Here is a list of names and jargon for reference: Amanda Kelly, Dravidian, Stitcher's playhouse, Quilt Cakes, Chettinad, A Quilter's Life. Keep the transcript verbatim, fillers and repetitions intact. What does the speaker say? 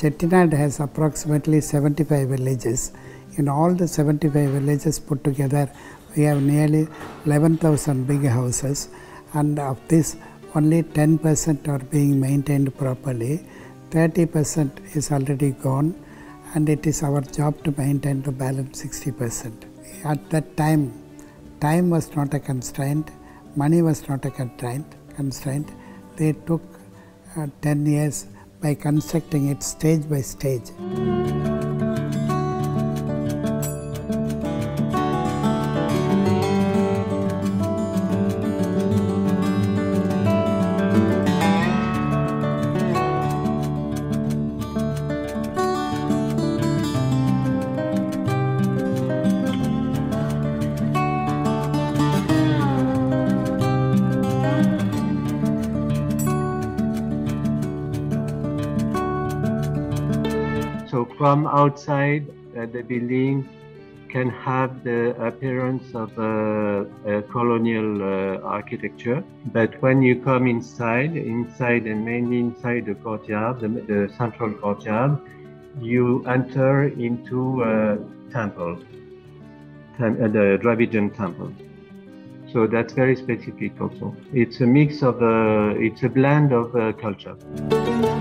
Chettinad has approximately seventy-five villages. In all the seventy-five villages put together, we have nearly eleven thousand big houses, and of this only ten percent are being maintained properly. thirty percent is already gone, and it is our job to maintain the balance sixty percent. At that time, time was not a constraint, money was not a constraint. constraint. They took uh, ten years by constructing it stage by stage. So from outside, uh, the building can have the appearance of a, a colonial uh, architecture. But when you come inside, inside and mainly inside the courtyard, the, the central courtyard, you enter into a temple, tem uh, the Dravidian temple. So that's very specific also. It's a mix of, uh, it's a blend of uh, culture.